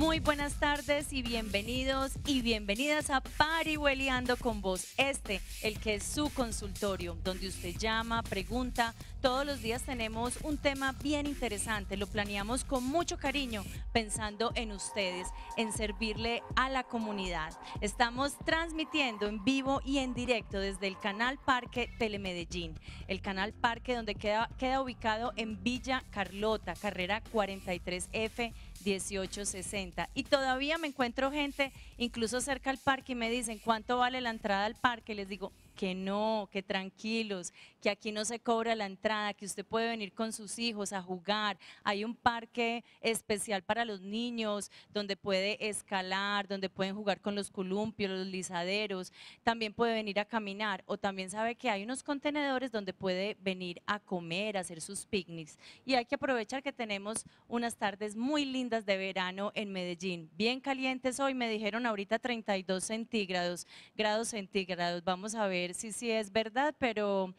Muy buenas tardes y bienvenidos y bienvenidas a Parihueliando con vos. Este, el que es su consultorio, donde usted llama, pregunta. Todos los días tenemos un tema bien interesante, lo planeamos con mucho cariño, pensando en ustedes, en servirle a la comunidad. Estamos transmitiendo en vivo y en directo desde el canal Parque Telemedellín, el canal Parque donde queda ubicado en Villa Carlota, carrera 43F, 1860, y todavía me encuentro gente incluso cerca al parque y me dicen cuánto vale la entrada al parque. Les digo que no, que tranquilos, que aquí no se cobra la entrada, que usted puede venir con sus hijos a jugar. Hay un parque especial para los niños donde puede escalar, donde pueden jugar con los columpios, los lizaderos, también puede venir a caminar, o también sabe que hay unos contenedores donde puede venir a comer, a hacer sus picnics. Y hay que aprovechar que tenemos unas tardes muy lindas de verano en Medellín, bien calientes hoy, me dijeron ahorita 32 centígrados, grados centígrados. Vamos a ver sí es verdad, pero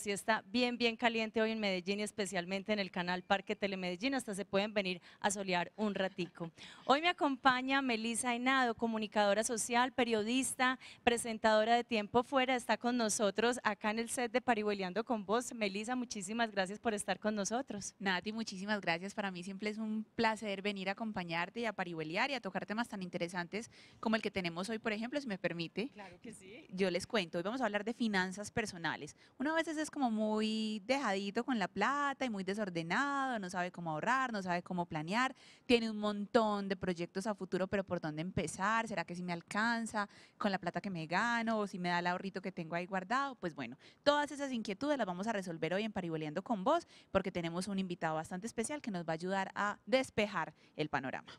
sí está bien, bien caliente hoy en Medellín, y especialmente en el canal Parque Telemedellín, hasta se pueden venir a solear un ratico. Hoy me acompaña Melissa Henao, comunicadora social, periodista, presentadora de Tiempo Fuera, está con nosotros acá en el set de Parihueliando con vos. Melissa, muchísimas gracias por estar con nosotros. Nati, muchísimas gracias, para mí siempre es un placer venir a acompañarte y a parihuelear y a tocar temas tan interesantes como el que tenemos hoy, por ejemplo, si me permite. Claro que sí. Yo les cuento, hoy vamos a hablar de finanzas personales. Uno a veces es como muy dejadito con la plata y muy desordenado, no sabe cómo ahorrar, no sabe cómo planear, tiene un montón de proyectos a futuro, pero ¿por dónde empezar? ¿Será que sí me alcanza con la plata que me gano, o si me da el ahorrito que tengo ahí guardado? Pues bueno, todas esas inquietudes las vamos a resolver hoy en Parihueliando con vos, porque tenemos un invitado bastante especial que nos va a ayudar a despejar el panorama.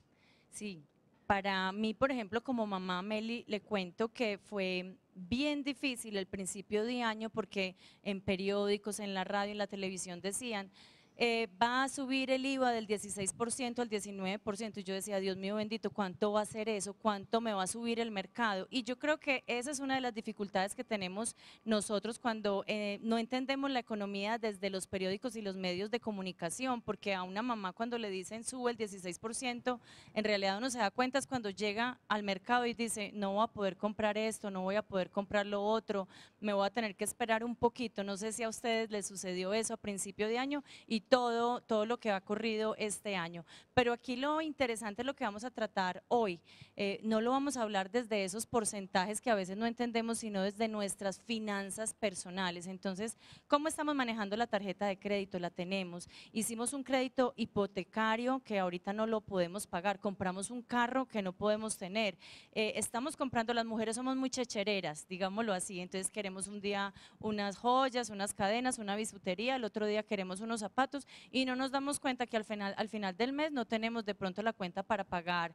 Sí, para mí, por ejemplo, como mamá, Meli, le cuento que fue bien difícil el principio de año, porque en periódicos, en la radio, en la televisión decían va a subir el IVA del 16% al 19%, y yo decía, Dios mío bendito, ¿cuánto va a ser eso? ¿Cuánto me va a subir el mercado? Y yo creo que esa es una de las dificultades que tenemos nosotros cuando no entendemos la economía desde los periódicos y los medios de comunicación, porque a una mamá cuando le dicen sube el 16%, en realidad uno se da cuenta es cuando llega al mercado y dice, no voy a poder comprar esto, no voy a poder comprar lo otro, me voy a tener que esperar un poquito. No sé si a ustedes les sucedió eso a principio de año y todo lo que ha corrido este año. Pero aquí lo interesante es lo que vamos a tratar hoy. No lo vamos a hablar desde esos porcentajes que a veces no entendemos, sino desde nuestras finanzas personales. Entonces, ¿cómo estamos manejando la tarjeta de crédito? La tenemos. Hicimos un crédito hipotecario que ahorita no lo podemos pagar. Compramos un carro que no podemos tener. Estamos comprando, las mujeres somos muy chechereras, digámoslo así. Entonces queremos un día unas joyas, unas cadenas, una bisutería, el otro día queremos unos zapatos, y no nos damos cuenta que al final del mes no tenemos de pronto la cuenta para pagar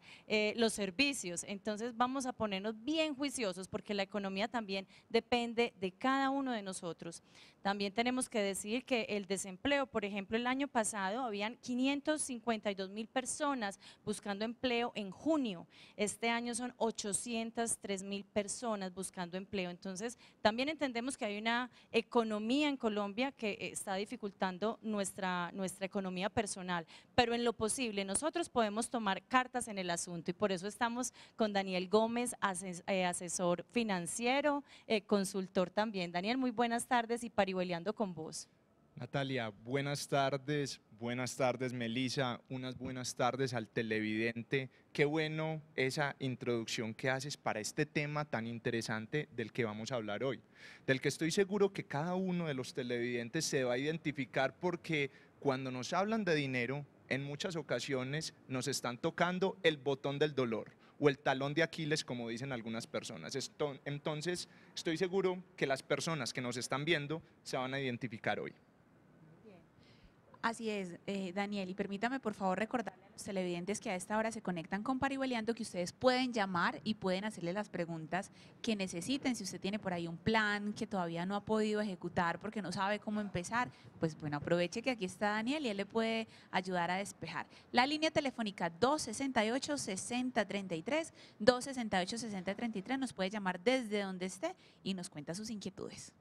los servicios. Entonces vamos a ponernos bien juiciosos, porque la economía también depende de cada uno de nosotros. También tenemos que decir que el desempleo, por ejemplo, el año pasado habían 552.000 personas buscando empleo en junio, este año son 803.000 personas buscando empleo. Entonces también entendemos que hay una economía en Colombia que está dificultando nuestra economía personal, pero en lo posible nosotros podemos tomar cartas en el asunto, y por eso estamos con Daniel Gómez, asesor financiero, consultor también. Daniel, muy buenas tardes y Parihueliando con vos. Natalia, buenas tardes Melissa, unas buenas tardes al televidente. Qué bueno esa introducción que haces para este tema tan interesante del que vamos a hablar hoy, del que estoy seguro que cada uno de los televidentes se va a identificar, porque cuando nos hablan de dinero, en muchas ocasiones nos están tocando el botón del dolor o el talón de Aquiles, como dicen algunas personas. Entonces, estoy seguro que las personas que nos están viendo se van a identificar hoy. Así es, Daniel, y permítame por favor recordarle a los televidentes que a esta hora se conectan con Parihueliando que ustedes pueden llamar y pueden hacerle las preguntas que necesiten. Si usted tiene por ahí un plan que todavía no ha podido ejecutar porque no sabe cómo empezar, pues bueno, aproveche que aquí está Daniel y él le puede ayudar a despejar. La línea telefónica 268-6033, 268-6033, nos puede llamar desde donde esté y nos cuenta sus inquietudes.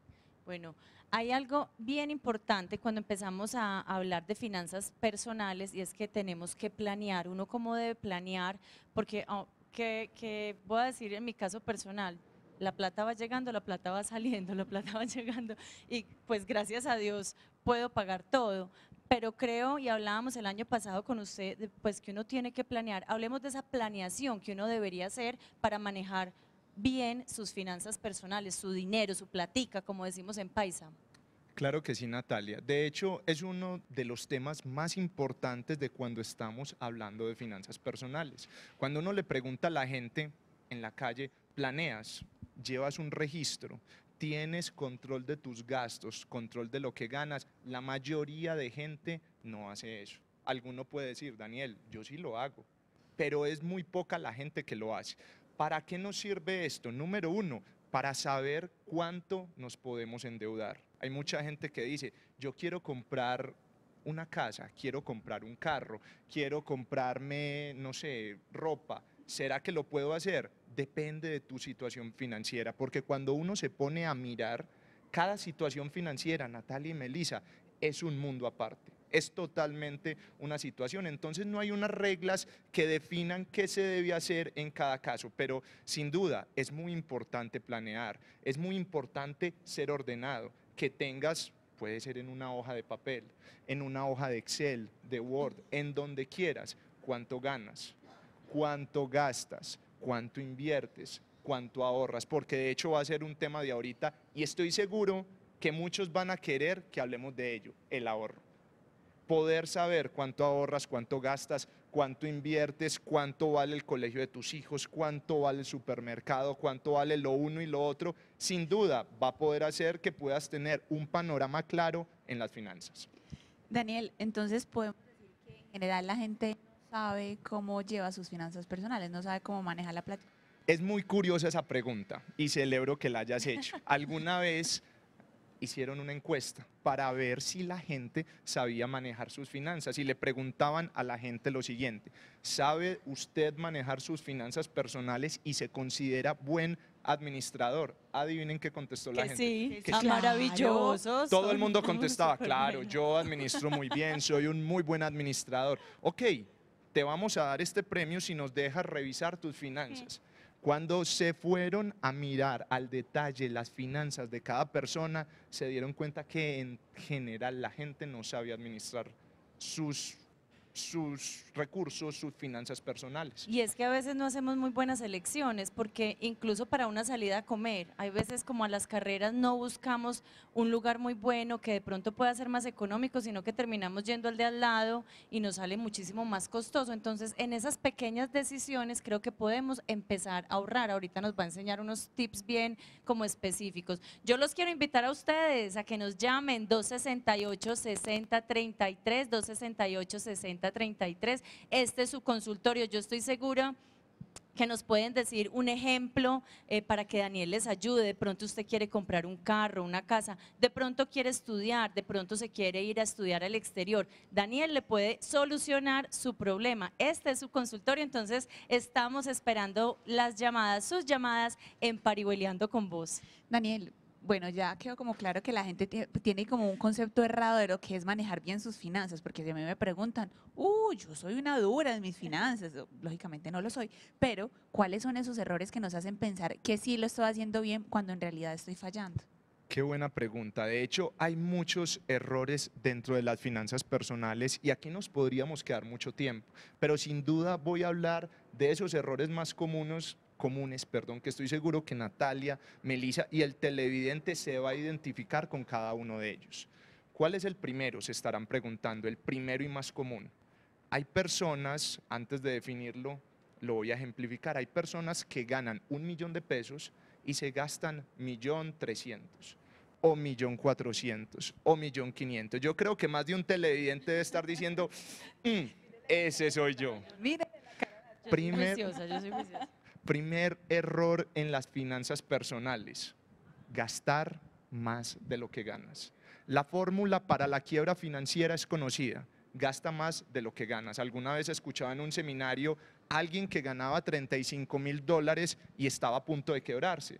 Bueno, hay algo bien importante cuando empezamos a hablar de finanzas personales, y es que tenemos que planear. Uno cómo debe planear, porque ¿qué voy a decir en mi caso personal? La plata va llegando, la plata va saliendo, la plata va llegando, y pues gracias a Dios puedo pagar todo. Pero creo, y hablábamos el año pasado con usted, pues que uno tiene que planear. Hablemos de esa planeación que uno debería hacer para manejar bien sus finanzas personales, su dinero, su platica, como decimos en paisa. Claro que sí, Natalia. De hecho, es uno de los temas más importantes de cuando estamos hablando de finanzas personales. Cuando uno le pregunta a la gente en la calle, ¿planeas? ¿Llevas un registro? ¿Tienes control de tus gastos? ¿Control de lo que ganas? La mayoría de gente no hace eso. Alguno puede decir, Daniel, yo sí lo hago, pero es muy poca la gente que lo hace. ¿Para qué nos sirve esto? Número uno, para saber cuánto nos podemos endeudar. Hay mucha gente que dice, yo quiero comprar una casa, quiero comprar un carro, quiero comprarme, no sé, ropa. ¿Será que lo puedo hacer? Depende de tu situación financiera, porque cuando uno se pone a mirar cada situación financiera, Natalia y Melissa, es un mundo aparte. Es totalmente una situación, entonces no hay unas reglas que definan qué se debe hacer en cada caso, pero sin duda es muy importante planear, es muy importante ser ordenado, que tengas, puede ser en una hoja de papel, en una hoja de Excel, de Word, en donde quieras, cuánto ganas, cuánto gastas, cuánto inviertes, cuánto ahorras, porque de hecho va a ser un tema de ahorita y estoy seguro que muchos van a querer que hablemos de ello, el ahorro. Poder saber cuánto ahorras, cuánto gastas, cuánto inviertes, cuánto vale el colegio de tus hijos, cuánto vale el supermercado, cuánto vale lo uno y lo otro, sin duda va a poder hacer que puedas tener un panorama claro en las finanzas. Daniel, entonces podemos decir que en general la gente no sabe cómo lleva sus finanzas personales, no sabe cómo maneja la plata. Es muy curiosa esa pregunta y celebro que la hayas hecho. ¿Alguna vez hicieron una encuesta para ver si la gente sabía manejar sus finanzas y le preguntaban a la gente lo siguiente: ¿sabe usted manejar sus finanzas personales y se considera buen administrador? Adivinen qué contestó la gente. Sí, que sí, maravilloso. Todo el mundo contestaba, claro, yo administro muy bien, soy un muy buen administrador. Ok, te vamos a dar este premio si nos dejas revisar tus finanzas. Cuando se fueron a mirar al detalle las finanzas de cada persona, se dieron cuenta que en general la gente no sabía administrar sus recursos, sus finanzas personales. Y es que a veces no hacemos muy buenas elecciones, porque incluso para una salida a comer, hay veces como a las carreras no buscamos un lugar muy bueno que de pronto pueda ser más económico, sino que terminamos yendo al de al lado y nos sale muchísimo más costoso. Entonces, en esas pequeñas decisiones creo que podemos empezar a ahorrar. Ahorita nos va a enseñar unos tips bien como específicos. Yo los quiero invitar a ustedes a que nos llamen 268-6033, 268-6033, este es su consultorio. Yo estoy segura que nos pueden decir un ejemplo para que Daniel les ayude. De pronto usted quiere comprar un carro, una casa, de pronto quiere estudiar, de pronto se quiere ir a estudiar al exterior. Daniel le puede solucionar su problema. Este es su consultorio, entonces estamos esperando las llamadas, sus llamadas en Parihueliando con vos. Daniel, bueno, ya quedó como claro que la gente tiene como un concepto errado de lo que es manejar bien sus finanzas, porque si a mí me preguntan, yo soy una dura en mis finanzas, lógicamente no lo soy, pero ¿cuáles son esos errores que nos hacen pensar que sí lo estoy haciendo bien cuando en realidad estoy fallando? Qué buena pregunta. De hecho, hay muchos errores dentro de las finanzas personales y aquí nos podríamos quedar mucho tiempo, pero sin duda voy a hablar de esos errores más comunes, que estoy seguro que Natalia, Melissa y el televidente se va a identificar con cada uno de ellos. ¿Cuál es el primero? Se estarán preguntando, el primero y más común. Hay personas, antes de definirlo, lo voy a ejemplificar, hay personas que ganan 1.000.000 de pesos y se gastan 1.300.000 o 1.400.000 o 1.500.000. Yo creo que más de un televidente debe estar diciendo, ese soy yo. Mire, Primer error en las finanzas personales, gastar más de lo que ganas. La fórmula para la quiebra financiera es conocida, gasta más de lo que ganas. Alguna vez escuchaba en un seminario alguien que ganaba $35.000 y estaba a punto de quebrarse.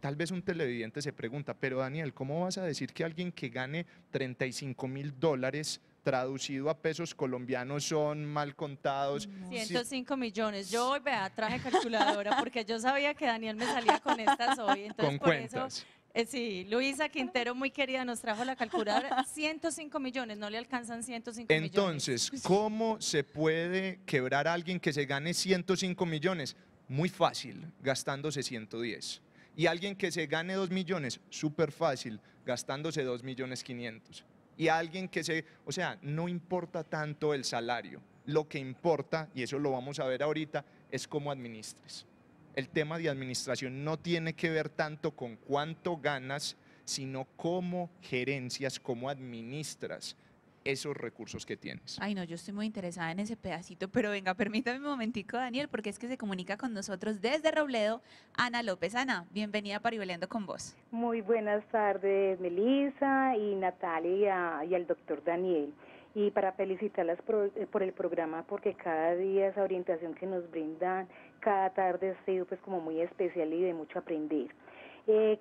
Tal vez un televidente se pregunta, pero Daniel, ¿cómo vas a decir que alguien que gane $35.000 traducido a pesos colombianos son mal contados? 105 millones. Yo hoy, vea, traje calculadora porque yo sabía que Daniel me salía con estas hoy. Entonces, con cuentas. Sí, Luisa Quintero, muy querida, nos trajo la calculadora. 105 millones, no le alcanzan 105 millones. Entonces, ¿cómo se puede quebrar a alguien que se gane 105 millones? Muy fácil, gastándose 110. Y alguien que se gane 2 millones, súper fácil, gastándose 2.500.000. Y alguien que se... O sea, no importa tanto el salario. Lo que importa, y eso lo vamos a ver ahorita, es cómo administres. El tema de administración no tiene que ver tanto con cuánto ganas, sino cómo gerencias, cómo administras esos recursos que tienes. Ay, no, yo estoy muy interesada en ese pedacito, pero venga, permítame un momentico, Daniel, porque es que se comunica con nosotros desde Robledo Ana López. Ana, bienvenida a Parihueliando con vos. Muy buenas tardes, Melissa y Natalia y al doctor Daniel. Y para felicitarlas por el programa, porque cada día esa orientación que nos brindan, cada tarde ha sido pues como muy especial y de mucho aprender.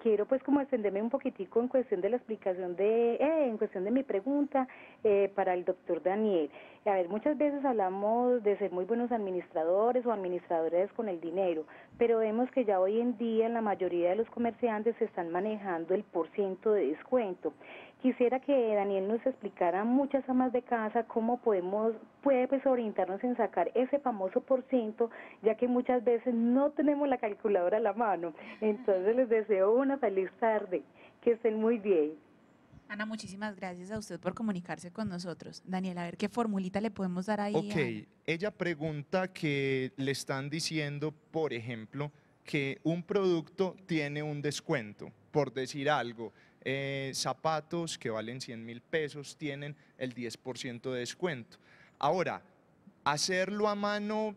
Quiero pues como extenderme un poquitico en cuestión de la explicación de, en cuestión de mi pregunta para el doctor Daniel. A ver, muchas veces hablamos de ser muy buenos administradores o administradoras con el dinero, pero vemos que ya hoy en día en la mayoría de los comerciantes se están manejando el % de descuento. Quisiera que Daniel nos explicara a muchas amas de casa cómo puede pues orientarnos en sacar ese famoso %, ya que muchas veces no tenemos la calculadora a la mano. Entonces les deseo una feliz tarde, que estén muy bien. Ana, muchísimas gracias a usted por comunicarse con nosotros. Daniel, a ver qué formulita le podemos dar ahí. Ok, ella pregunta que le están diciendo, por ejemplo, que un producto tiene un descuento, por decir algo. Zapatos que valen $100.000 tienen el 10% de descuento. Ahora, hacerlo a mano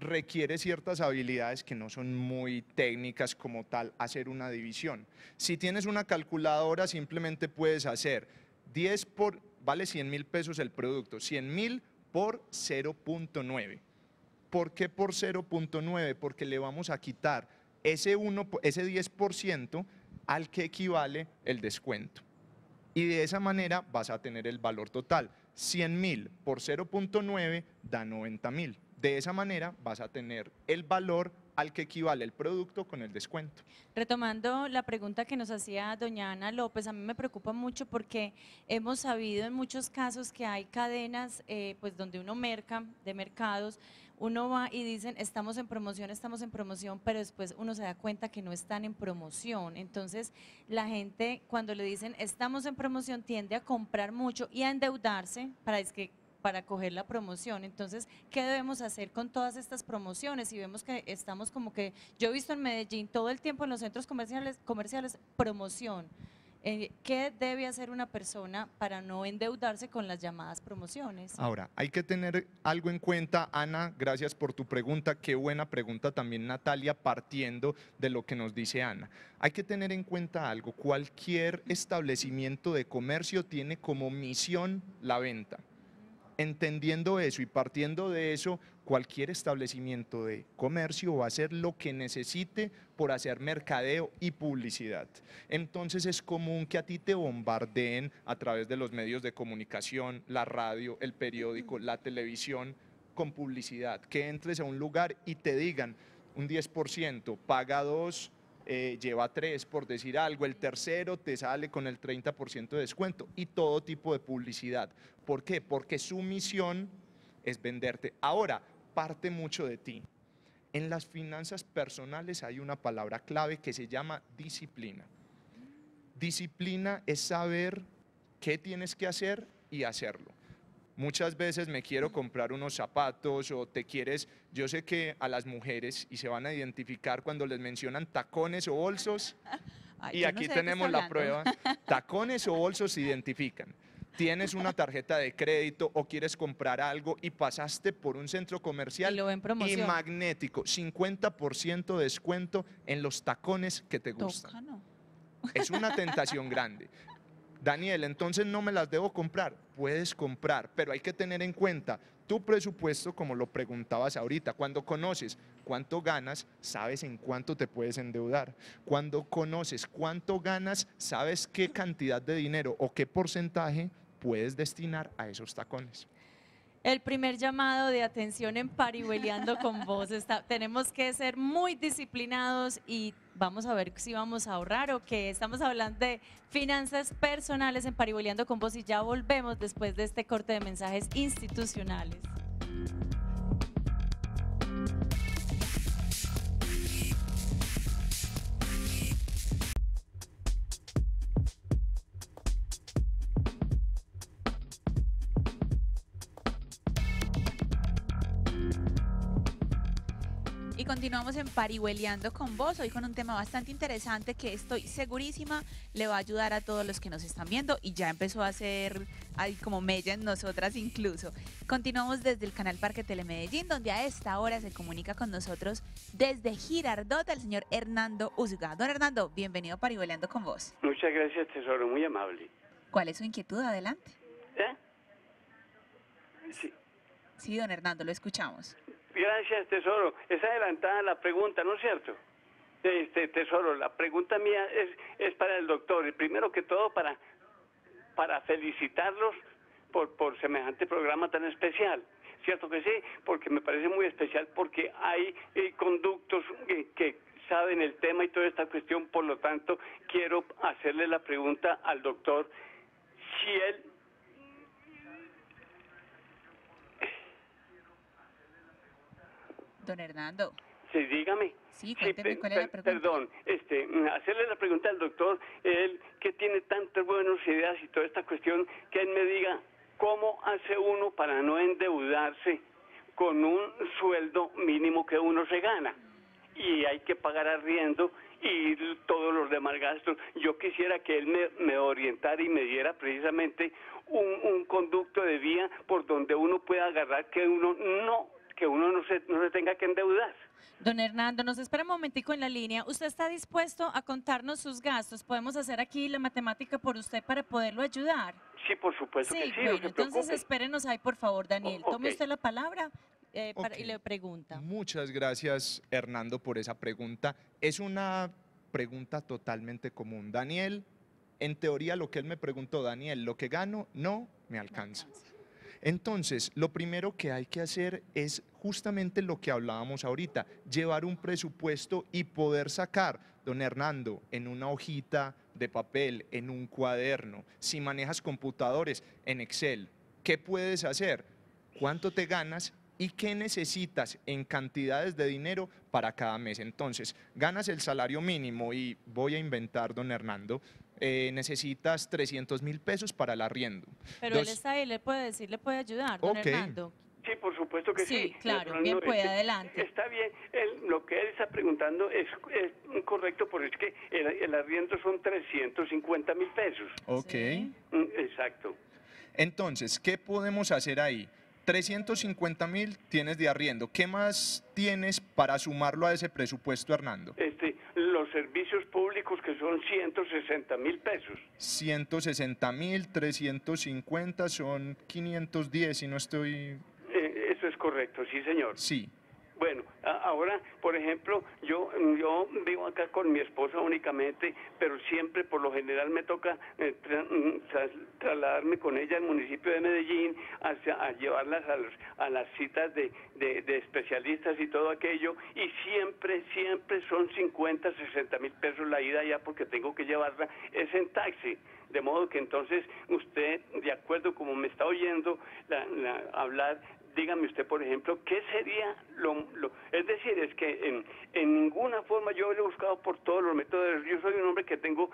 requiere ciertas habilidades que no son muy técnicas como tal, hacer una división. Si tienes una calculadora simplemente puedes hacer 10 por, vale $100.000 el producto, 100.000 por 0.9. ¿Por qué por 0.9? Porque le vamos a quitar ese 10% al que equivale el descuento. Y de esa manera vas a tener el valor total. 100.000 por 0.9 da 90.000. De esa manera vas a tener el valor al que equivale el producto con el descuento. Retomando la pregunta que nos hacía doña Ana López, a mí me preocupa mucho porque hemos sabido en muchos casos que hay cadenas pues donde uno merca de mercados, uno va y dicen estamos en promoción, pero después uno se da cuenta que no están en promoción. Entonces la gente cuando le dicen estamos en promoción tiende a comprar mucho y a endeudarse para coger la promoción. Entonces, ¿qué debemos hacer con todas estas promociones? Si vemos que estamos como que, yo he visto en Medellín todo el tiempo en los centros comerciales promoción. ¿Qué debe hacer una persona para no endeudarse con las llamadas promociones? Ahora, hay que tener algo en cuenta, Ana, gracias por tu pregunta, qué buena pregunta también Natalia, partiendo de lo que nos dice Ana. Hay que tener en cuenta algo, cualquier establecimiento de comercio tiene como misión la venta. Entendiendo eso y partiendo de eso, cualquier establecimiento de comercio va a hacer lo que necesite por hacer mercadeo y publicidad. Entonces es común que a ti te bombardeen a través de los medios de comunicación, la radio, el periódico, la televisión, con publicidad. Que entres a un lugar y te digan un 10%, paga 2%. Lleva 3 por decir algo, el tercero te sale con el 30% de descuento y todo tipo de publicidad. ¿Por qué? Porque su misión es venderte. Ahora, parte mucho de ti. En las finanzas personales hay una palabra clave que se llama disciplina. Disciplina es saber qué tienes que hacer y hacerlo. Muchas veces me quiero comprar unos zapatos o te quieres, yo sé que a las mujeres y se van a identificar cuando les mencionan tacones o bolsos. Ay, y aquí no sé tenemos la prueba, tacones o bolsos se identifican. Tienes una tarjeta de crédito o quieres comprar algo y pasaste por un centro comercial y magnético, 50% de descuento en los tacones que te gustan. Tócalo. Es una tentación grande. Daniel, entonces no me las debo comprar. Puedes comprar, pero hay que tener en cuenta tu presupuesto, como lo preguntabas ahorita. Cuando conoces cuánto ganas, sabes en cuánto te puedes endeudar. Cuando conoces cuánto ganas, sabes qué cantidad de dinero o qué porcentaje puedes destinar a esos tacones. El primer llamado de atención en Parihueliando con vos. Tenemos que ser muy disciplinados y vamos a ver si vamos a ahorrar o qué. Estamos hablando de finanzas personales en Parihueliando con vos y ya volvemos después de este corte de mensajes institucionales. Continuamos en Parihueliando con vos, hoy con un tema bastante interesante que estoy segurísima le va a ayudar a todos los que nos están viendo y ya empezó a hacer como mella en nosotras incluso. Continuamos desde el canal Parque Telemedellín, donde a esta hora se comunica con nosotros desde Girardot el señor Hernando Uzga. Don Hernando, bienvenido a Parihueliando con vos. Muchas gracias, tesoro, muy amable. ¿Cuál es su inquietud? Adelante. Sí. Sí, don Hernando, lo escuchamos. Gracias, tesoro. Es adelantada la pregunta, ¿no es cierto? Tesoro, la pregunta mía es para el doctor. Y primero que todo, para felicitarlos por semejante programa tan especial. ¿Cierto que sí? Porque me parece muy especial, porque hay conductos que saben el tema y toda esta cuestión. Por lo tanto, quiero hacerle la pregunta al doctor si él... Don Hernando. Sí, dígame. Sí, cuénteme, ¿cuál era la pregunta? Perdón, hacerle la pregunta al doctor, él que tiene tantas buenas ideas y toda esta cuestión, que él me diga cómo hace uno para no endeudarse con un sueldo mínimo que uno se gana. Y hay que pagar arriendo y todos los demás gastos. Yo quisiera que él me orientara y me diera precisamente un conducto de vía por donde uno pueda agarrar que uno no se tenga que endeudar. Don Hernando, nos espera un momentico en la línea. ¿Usted está dispuesto a contarnos sus gastos? ¿Podemos hacer aquí la matemática por usted para poderlo ayudar? Sí, por supuesto que sí, bueno, no se preocupe. Entonces espérenos ahí, por favor, Daniel. Okay. Tome usted la palabra y le pregunta. Muchas gracias, Hernando, por esa pregunta. Es una pregunta totalmente común. Daniel, en teoría lo que él me preguntó, Daniel, lo que gano no me alcanza. Entonces, lo primero que hay que hacer es justamente lo que hablábamos ahorita, llevar un presupuesto y poder sacar, don Hernando, en una hojita de papel, en un cuaderno, si manejas computadores, en Excel, ¿qué puedes hacer? ¿Cuánto te ganas? ¿Y qué necesitas en cantidades de dinero para cada mes? Entonces, ganas el salario mínimo y voy a inventar, don Hernando, necesitas 300.000 pesos para el arriendo. Pero él está ahí, le puede ayudar, don Hernando. Sí, por supuesto que sí. Sí, claro, bien puede, adelante. Está bien, lo que él está preguntando es correcto, porque es que el arriendo son 350.000 pesos. Ok. Sí. Exacto. Entonces, ¿qué podemos hacer ahí? 350.000 tienes de arriendo. ¿Qué más tienes para sumarlo a ese presupuesto, Hernando? Los servicios públicos, que son 160.000 pesos. 160.000, 350 son 510, si no estoy... eso es correcto, sí, señor. Sí. Bueno, ahora, por ejemplo, yo vivo acá con mi esposa únicamente, pero siempre, por lo general, me toca trasladarme con ella al municipio de Medellín, a llevarlas a las citas de especialistas y todo aquello, y siempre son 50, 60.000 pesos la ida allá, porque tengo que llevarla, es en taxi. De modo que entonces usted, de acuerdo como me está oyendo hablar, dígame usted, por ejemplo, ¿qué sería lo...? Es decir, es que en ninguna forma yo lo he buscado por todos los métodos. Yo soy un hombre que tengo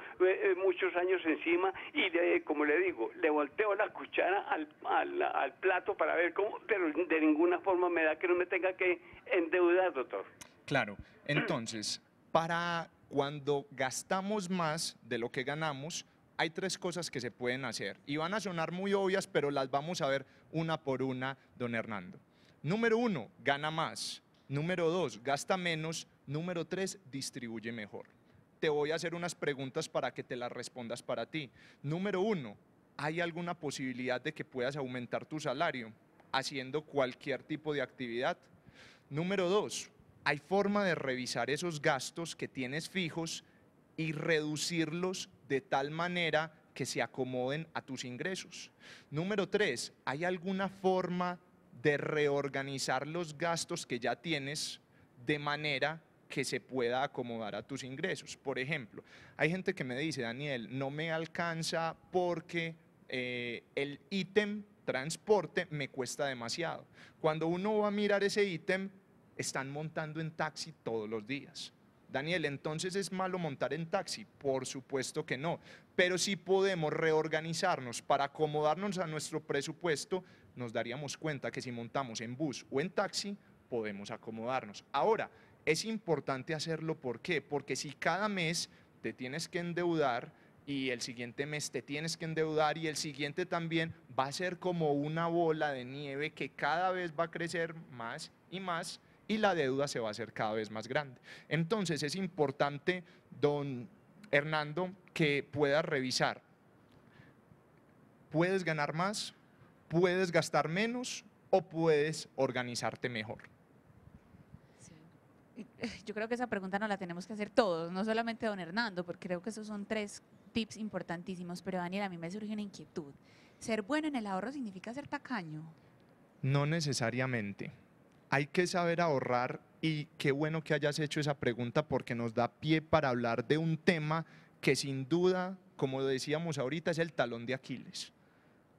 muchos años encima y, como le digo, le volteo la cuchara al plato para ver cómo, pero de ninguna forma me da que no me tenga que endeudar, doctor. Claro. Entonces, para cuando gastamos más de lo que ganamos, hay tres cosas que se pueden hacer y van a sonar muy obvias, pero las vamos a ver una por una, don Hernando. Número 1, gana más. Número 2, gasta menos. Número 3, distribuye mejor. te voy a hacer unas preguntas para que te las respondas para ti. Número uno, ¿hay alguna posibilidad de que puedas aumentar tu salario haciendo cualquier tipo de actividad? Número dos, ¿hay forma de revisar esos gastos que tienes fijos y reducirlos de tal manera que se acomoden a tus ingresos? Número tres, ¿hay alguna forma de reorganizar los gastos que ya tienes de manera que se pueda acomodar a tus ingresos? Por ejemplo, hay gente que me dice, Daniel, no me alcanza porque el ítem transporte me cuesta demasiado. Cuando uno va a mirar ese ítem, están montando en taxi todos los días. Daniel, entonces, ¿es malo montar en taxi? Por supuesto que no, pero si podemos reorganizarnos para acomodarnos a nuestro presupuesto, nos daríamos cuenta que si montamos en bus o en taxi, podemos acomodarnos. Ahora, es importante hacerlo, ¿por qué? Porque si cada mes te tienes que endeudar y el siguiente mes te tienes que endeudar y el siguiente también, va a ser como una bola de nieve que cada vez va a crecer más y la deuda se va a hacer cada vez más grande. Entonces es importante, don Hernando, que puedas revisar. ¿Puedes ganar más? ¿Puedes gastar menos? ¿O puedes organizarte mejor? Yo creo que esa pregunta nos la tenemos que hacer todos, no solamente don Hernando, porque creo que esos son tres tips importantísimos. Pero Daniel, a mí me surge una inquietud. ¿Ser bueno en el ahorro significa ser tacaño? No necesariamente. Hay que saber ahorrar, y qué bueno que hayas hecho esa pregunta porque nos da pie para hablar de un tema que sin duda, como decíamos ahorita, es el talón de Aquiles.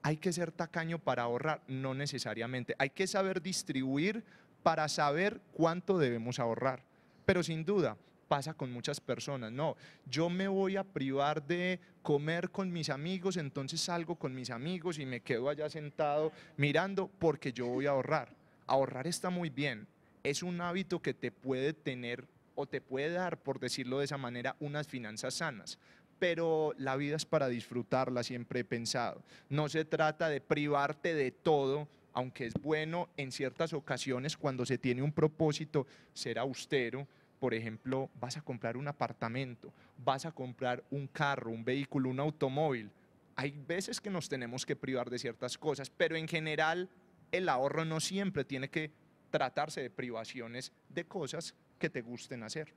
¿Hay que ser tacaño para ahorrar? No necesariamente. Hay que saber distribuir para saber cuánto debemos ahorrar, pero sin duda pasa con muchas personas. No, yo me voy a privar de comer con mis amigos, entonces salgo con mis amigos y me quedo allá sentado mirando porque yo voy a ahorrar. Ahorrar está muy bien, es un hábito que te puede tener o te puede dar, por decirlo de esa manera, unas finanzas sanas, pero la vida es para disfrutarla, siempre he pensado. No se trata de privarte de todo, aunque es bueno en ciertas ocasiones cuando se tiene un propósito ser austero. Por ejemplo, vas a comprar un apartamento, vas a comprar un carro, un vehículo, un automóvil. Hay veces que nos tenemos que privar de ciertas cosas, pero en general el ahorro no siempre tiene que tratarse de privaciones de cosas que te gusten hacer.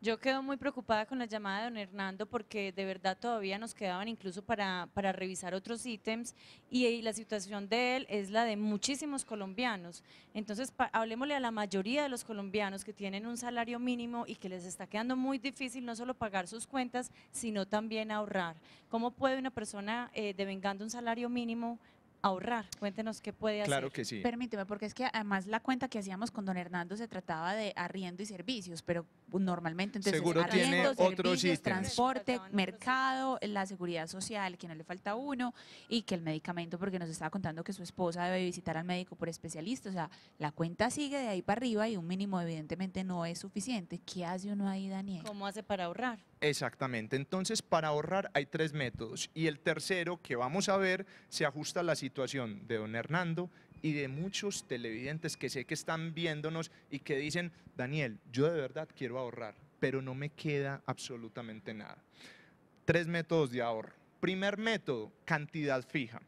Yo quedo muy preocupada con la llamada de don Hernando porque de verdad todavía nos quedaban incluso para revisar otros ítems, y la situación de él es la de muchísimos colombianos. Entonces hablemosle a la mayoría de los colombianos que tienen un salario mínimo y que les está quedando muy difícil no solo pagar sus cuentas, sino también ahorrar. ¿Cómo puede una persona devengando un salario mínimo ahorrar? Cuéntenos qué puede hacer. Claro que sí. Permíteme, porque es que además la cuenta que hacíamos con don Hernando se trataba de arriendo y servicios, pero normalmente entonces seguro arriendo, tiene otros servicios, transporte, mercado, la seguridad social, que no le falta uno, y que el medicamento, porque nos estaba contando que su esposa debe visitar al médico por especialista. O sea, la cuenta sigue de ahí para arriba y un mínimo evidentemente no es suficiente. ¿Qué hace uno ahí, Daniel? ¿Cómo hace para ahorrar? Exactamente, entonces para ahorrar hay tres métodos, y el tercero que vamos a ver se ajusta a la situación de don Hernando y de muchos televidentes que sé que están viéndonos y que dicen, Daniel, yo de verdad quiero ahorrar, pero no me queda absolutamente nada. Tres métodos de ahorro. Primer método, cantidad fija.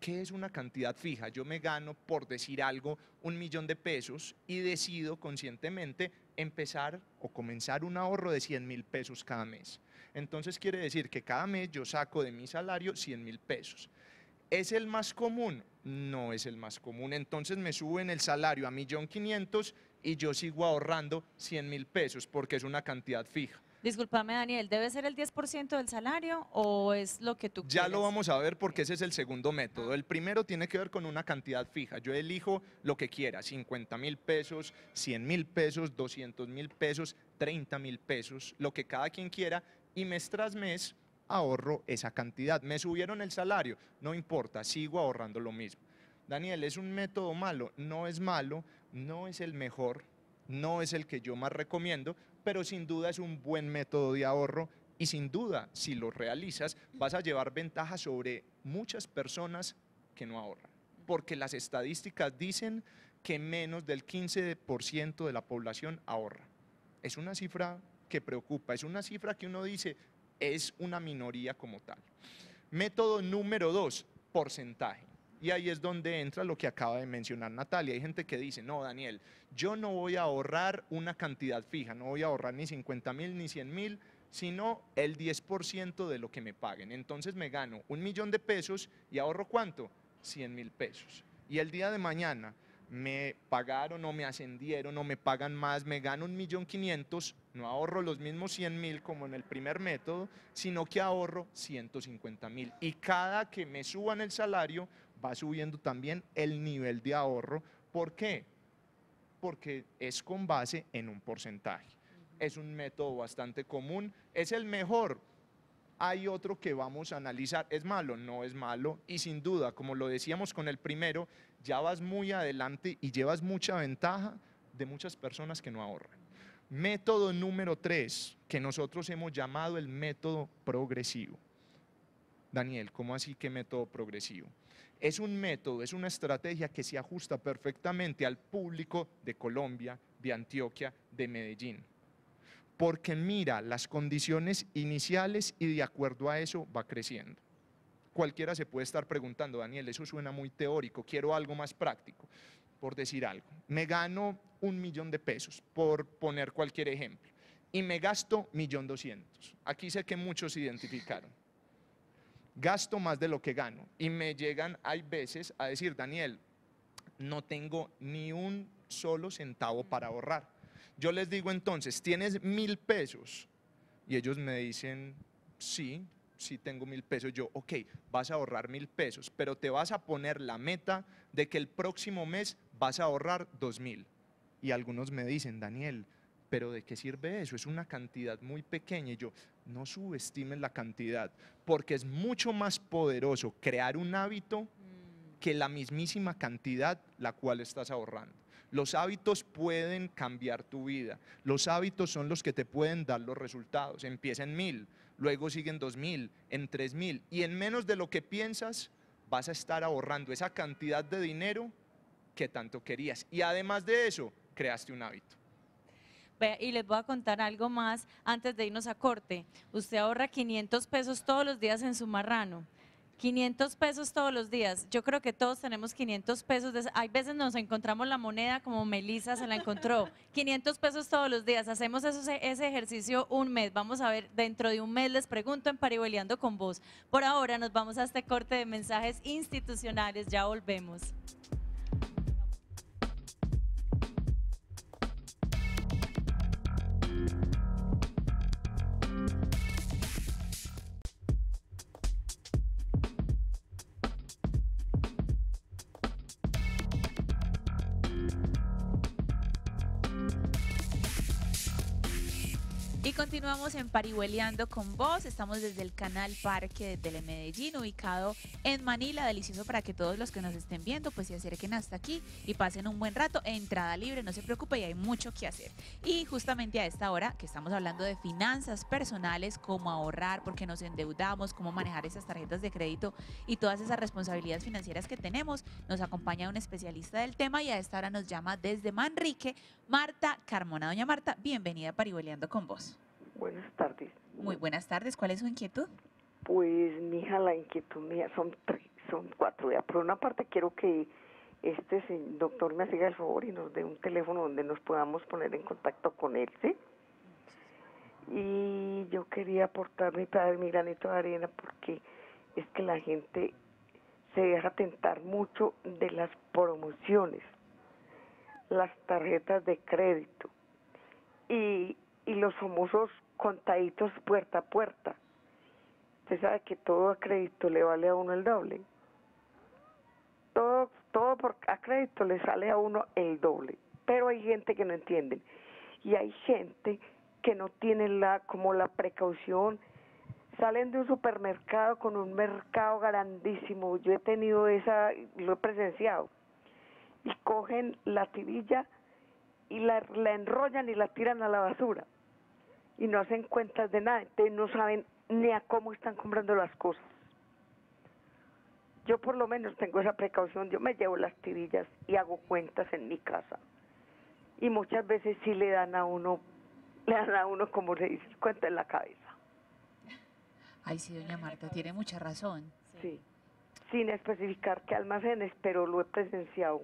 ¿Qué es una cantidad fija? Yo me gano, por decir algo, 1.000.000 de pesos y decido conscientemente empezar o comenzar un ahorro de 100.000 pesos cada mes. Entonces quiere decir que cada mes yo saco de mi salario 100.000 pesos. ¿Es el más común? No es el más común. Entonces me suben el salario a 1.500.000 y yo sigo ahorrando 100.000 pesos porque es una cantidad fija. Disculpame, Daniel, ¿debe ser el 10% del salario o es lo que tú quieres? Ya lo vamos a ver porque ese es el segundo método. El primero tiene que ver con una cantidad fija. Yo elijo lo que quiera, 50.000 pesos, 100.000 pesos, 200.000 pesos, 30.000 pesos, lo que cada quien quiera, y mes tras mes ahorro esa cantidad. Me subieron el salario, no importa, sigo ahorrando lo mismo. Daniel, ¿es un método malo? No es malo, no es el mejor, no es el que yo más recomiendo, pero sin duda es un buen método de ahorro, y sin duda, si lo realizas, vas a llevar ventaja sobre muchas personas que no ahorran, porque las estadísticas dicen que menos del 15% de la población ahorra. Es una cifra que preocupa, es una cifra que uno dice, es una minoría como tal. Método número 2, porcentaje. Y ahí es donde entra lo que acaba de mencionar Natalia. Hay gente que dice, no, Daniel, yo no voy a ahorrar una cantidad fija, no voy a ahorrar ni 50.000 ni 100.000, sino el 10% de lo que me paguen. Entonces me gano $1.000.000 y ahorro ¿cuánto? 100.000 pesos. Y el día de mañana me pagaron o me ascendieron o me pagan más, me gano $1.500.000, no ahorro los mismos 100.000 como en el primer método, sino que ahorro 150.000. Y cada que me suban el salario, va subiendo también el nivel de ahorro. ¿Por qué? Porque es con base en un porcentaje. Es un método bastante común, es el mejor. Hay otro que vamos a analizar, ¿es malo? No es malo, y sin duda, como lo decíamos con el primero, ya vas muy adelante y llevas mucha ventaja de muchas personas que no ahorran. Método número 3, que nosotros hemos llamado el método progresivo. Daniel, ¿cómo así que método progresivo? Es un método, es una estrategia que se ajusta perfectamente al público de Colombia, de Antioquia, de Medellín, porque mira las condiciones iniciales y de acuerdo a eso va creciendo. Cualquiera se puede estar preguntando, Daniel, eso suena muy teórico, quiero algo más práctico. Por decir algo, me gano $1.000.000, por poner cualquier ejemplo, y me gasto $1.200.000. Aquí sé que muchos se identificaron. Gasto más de lo que gano y me llegan, hay veces, a decir, Daniel, no tengo ni un solo centavo para ahorrar. Yo les digo entonces, ¿tienes $1.000? Y ellos me dicen, sí, sí tengo $1.000. Yo, ok, vas a ahorrar $1.000, pero te vas a poner la meta de que el próximo mes vas a ahorrar $2.000. Y algunos me dicen, Daniel, ¿pero de qué sirve eso? Es una cantidad muy pequeña. Y yo, no subestimes la cantidad, porque es mucho más poderoso crear un hábito que la mismísima cantidad la cual estás ahorrando. Los hábitos pueden cambiar tu vida. Los hábitos son los que te pueden dar los resultados. Empieza en 1.000, luego siguen 2.000, en 3.000. Y en menos de lo que piensas, vas a estar ahorrando esa cantidad de dinero que tanto querías. Y además de eso, creaste un hábito. Y les voy a contar algo más antes de irnos a corte. Usted ahorra $500 todos los días en su marrano. $500 todos los días. Yo creo que todos tenemos $500. Hay veces nos encontramos la moneda como Melissa se la encontró. $500 todos los días. Hacemos ese ejercicio un mes. Vamos a ver, dentro de un mes les pregunto en Parihueliando con Vos. Por ahora nos vamos a este corte de mensajes institucionales. Ya volvemos. Continuamos en Parihueliando con Vos, estamos desde el canal Parque de Telemedellín, ubicado en Manila, delicioso para que todos los que nos estén viendo pues se acerquen hasta aquí y pasen un buen rato, entrada libre, no se preocupe y hay mucho que hacer. Y justamente a esta hora que estamos hablando de finanzas personales, cómo ahorrar, por qué nos endeudamos, cómo manejar esas tarjetas de crédito y todas esas responsabilidades financieras que tenemos, nos acompaña un especialista del tema y a esta hora nos llama desde Manrique, Marta Carmona. Doña Marta, bienvenida a Parihueliando con Vos. Buenas tardes. Muy buenas tardes. ¿Cuál es su inquietud? Pues, mija, la inquietud mía son cuatro. Por una parte, quiero que este doctor me haga el favor y nos dé un teléfono donde nos podamos poner en contacto con él, ¿sí? Y yo quería aportar mi granito de arena porque es que la gente se deja tentar mucho de las promociones, las tarjetas de crédito y los famosos contaditos puerta a puerta. Usted sabe que todo a crédito le vale a uno el doble. Todo a crédito le sale a uno el doble. Pero hay gente que no entiende. Y hay gente que no tiene como la precaución. Salen de un supermercado con un mercado grandísimo. Yo he tenido lo he presenciado. Y cogen la tirilla y la enrollan y la tiran a la basura. Y no hacen cuentas de nada, entonces no saben ni a cómo están comprando las cosas. Yo por lo menos tengo esa precaución, yo me llevo las tirillas y hago cuentas en mi casa. Y muchas veces sí le dan a uno le dan a uno, como le dicen, cuenta en la cabeza. Ay, sí, doña Marta, tiene mucha razón. Sí, sin especificar qué almacenes, pero lo he presenciado.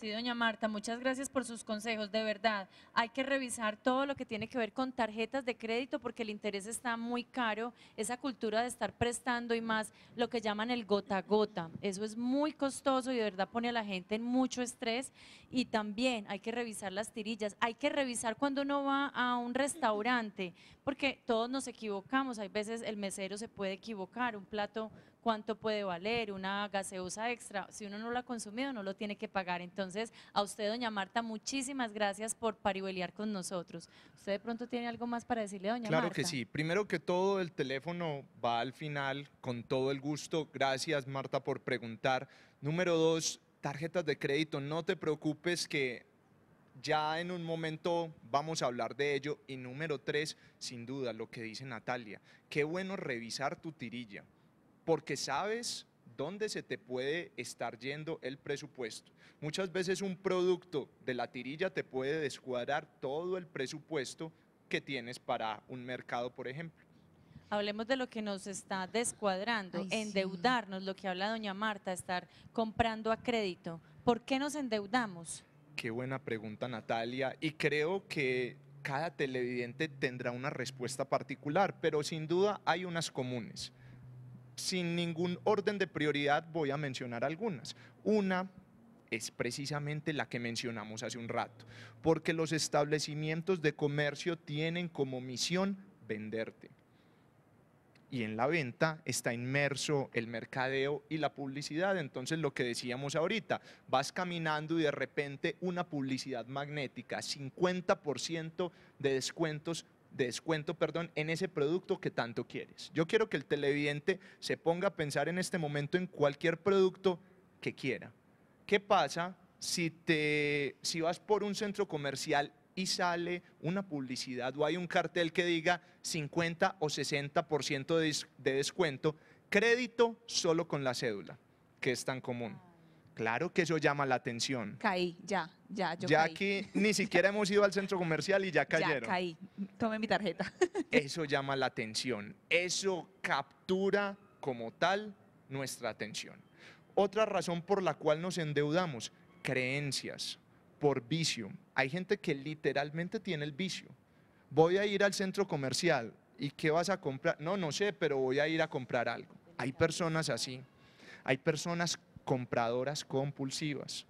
Sí, doña Marta, muchas gracias por sus consejos, de verdad. Hay que revisar todo lo que tiene que ver con tarjetas de crédito porque el interés está muy caro, esa cultura de estar prestando y más lo que llaman el gota a gota. Eso es muy costoso y de verdad pone a la gente en mucho estrés y también hay que revisar las tirillas, hay que revisar cuando uno va a un restaurante porque todos nos equivocamos, hay veces el mesero se puede equivocar, un plato cuánto puede valer, una gaseosa extra, si uno no la ha consumido no lo tiene que pagar. Entonces a usted, doña Marta, muchísimas gracias por parihuelear con nosotros. ¿Usted de pronto tiene algo más para decirle, doña Marta? Claro que sí, primero que todo el teléfono va al final, con todo el gusto, gracias Marta por preguntar. Número dos, tarjetas de crédito, no te preocupes que ya en un momento vamos a hablar de ello. Y número tres, sin duda lo que dice Natalia, qué bueno revisar tu tirilla, porque sabes dónde se te puede estar yendo el presupuesto. Muchas veces un producto de la tirilla te puede descuadrar todo el presupuesto que tienes para un mercado, por ejemplo. Hablemos de lo que nos está descuadrando, ay, endeudarnos, sí, lo que habla doña Marta, estar comprando a crédito. ¿Por qué nos endeudamos? Qué buena pregunta, Natalia, y creo que cada televidente tendrá una respuesta particular, pero sin duda hay unas comunes. Sin ningún orden de prioridad voy a mencionar algunas. Una es precisamente la que mencionamos hace un rato, porque los establecimientos de comercio tienen como misión venderte. Y en la venta está inmerso el mercadeo y la publicidad. Entonces lo que decíamos ahorita, vas caminando y de repente una publicidad magnética, 50% de descuento, en ese producto que tanto quieres. Yo quiero que el televidente se ponga a pensar en este momento en cualquier producto que quiera. ¿Qué pasa si vas por un centro comercial y sale una publicidad o hay un cartel que diga 50 o 60% de descuento, crédito solo con la cédula, que es tan común? Claro que eso llama la atención. Caí, ya caí. Aquí ni siquiera hemos ido al centro comercial y ya cayeron. Ya caí, tome mi tarjeta. Eso llama la atención, eso captura como tal nuestra atención. Otra razón por la cual nos endeudamos, creencias, por vicio. Hay gente que literalmente tiene el vicio. Voy a ir al centro comercial, ¿y qué vas a comprar? No, no sé, pero voy a ir a comprar algo. Hay personas así, hay personas compradoras compulsivas.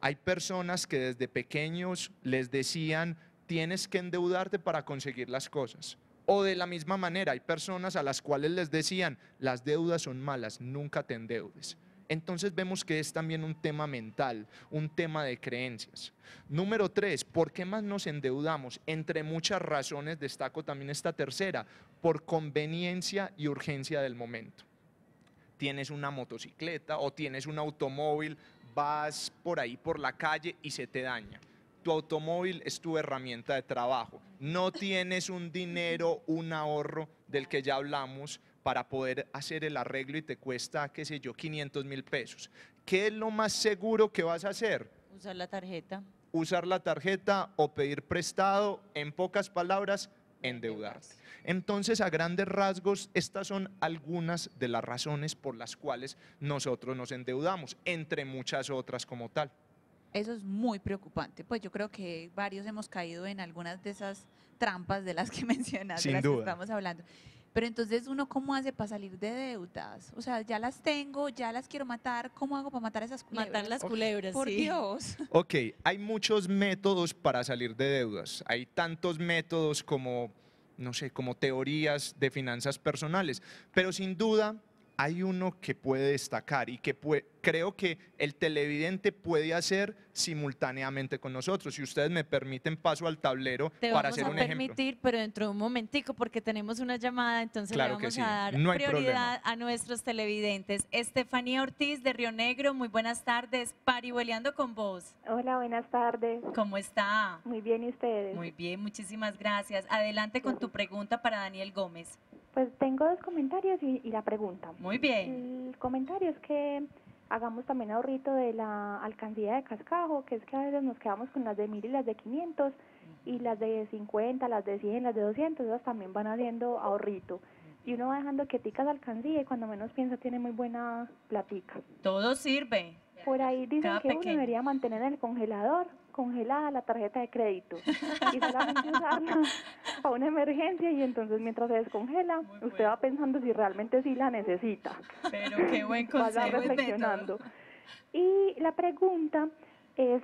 Hay personas que desde pequeños les decían, tienes que endeudarte para conseguir las cosas. O de la misma manera, hay personas a las cuales les decían, las deudas son malas, nunca te endeudes. Entonces vemos que es también un tema mental, un tema de creencias. Número tres, ¿por qué más nos endeudamos? Entre muchas razones destaco también esta tercera, por conveniencia y urgencia del momento. Tienes una motocicleta o tienes un automóvil, vas por ahí por la calle y se te daña. Tu automóvil es tu herramienta de trabajo. No tienes un dinero, un ahorro del que ya hablamos para poder hacer el arreglo y te cuesta, qué sé yo, 500.000 pesos. ¿Qué es lo más seguro que vas a hacer? Usar la tarjeta. Usar la tarjeta o pedir prestado, en pocas palabras, endeudarte. Entonces, a grandes rasgos, estas son algunas de las razones por las cuales nosotros nos endeudamos, entre muchas otras como tal. Eso es muy preocupante, pues yo creo que varios hemos caído en algunas de esas trampas de las que mencionaste, de las que estamos hablando. Pero entonces, ¿uno cómo hace para salir de deudas? O sea, ya las tengo, ya las quiero matar, ¿cómo hago para matar esas culebras? Matar las culebras, por Dios. Ok, hay muchos métodos para salir de deudas, hay tantos métodos como, no sé, como teorías de finanzas personales, pero sin duda hay uno que puede destacar y que creo que el televidente puede hacer simultáneamente con nosotros. Si ustedes me permiten, paso al tablero para hacer un ejemplo. Te vamos a permitir, pero dentro de un momentico, porque tenemos una llamada, entonces le vamos a dar prioridad a nuestros televidentes. Estefanía Ortiz de Río Negro, muy buenas tardes, Parihueliando con vos. Hola, buenas tardes. ¿Cómo está? Muy bien, ¿y ustedes? Muy bien, muchísimas gracias. Adelante con tu pregunta para Daniel Gómez. Pues tengo dos comentarios y la pregunta. Muy bien. El comentario es que hagamos también ahorrito de la alcancía de cascajo, que es que a veces nos quedamos con las de 1.000 y las de 500 y las de 50, las de 100, las de 200, esas también van haciendo ahorrito. Y uno va dejando quieticas alcancía y cuando menos piensa tiene muy buena platica. Todo sirve. Por ahí dicen cada que pequeño. Uno debería mantener en el congelador congelada la tarjeta de crédito y solamente usarla para una emergencia, y entonces mientras se descongela usted va pensando si realmente sí la necesita. Pero qué buen consejo. Va reflexionando. Y la pregunta es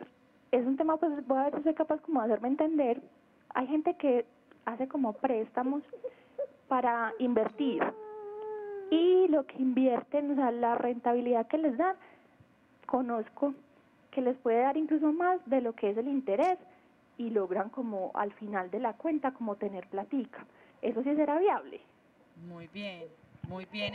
un tema, pues voy a ver si soy capaz como de hacerme entender. Hay gente que hace como préstamos para invertir y lo que invierten, o sea, la rentabilidad que les dan, conozco que les puede dar incluso más de lo que es el interés y logran como al final de la cuenta como tener platica. Eso sí será viable. Muy bien,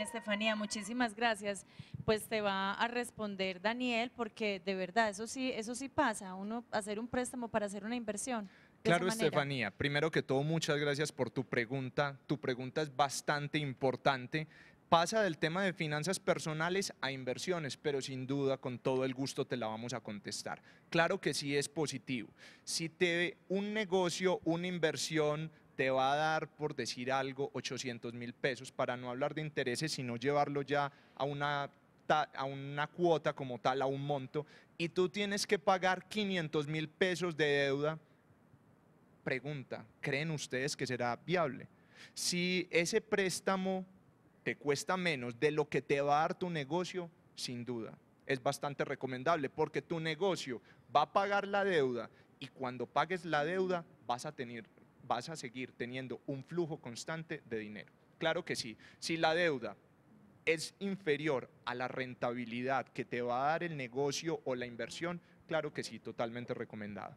Estefanía, muchísimas gracias. Pues te va a responder Daniel, porque de verdad eso sí pasa, uno hacer un préstamo para hacer una inversión. Claro, Estefanía, primero que todo muchas gracias por tu pregunta. Tu pregunta es bastante importante. Pasa del tema de finanzas personales a inversiones, pero sin duda con todo el gusto te la vamos a contestar. Claro que sí es positivo. Si te un negocio, una inversión te va a dar, por decir algo, 800.000 pesos, para no hablar de intereses, sino llevarlo ya a una cuota como tal, a un monto, y tú tienes que pagar 500.000 pesos de deuda. Pregunta, ¿creen ustedes que será viable? Si ese préstamo te cuesta menos de lo que te va a dar tu negocio, sin duda es bastante recomendable, porque tu negocio va a pagar la deuda y cuando pagues la deuda vas a seguir teniendo un flujo constante de dinero. Claro que sí, si la deuda es inferior a la rentabilidad que te va a dar el negocio o la inversión, claro que sí, totalmente recomendado.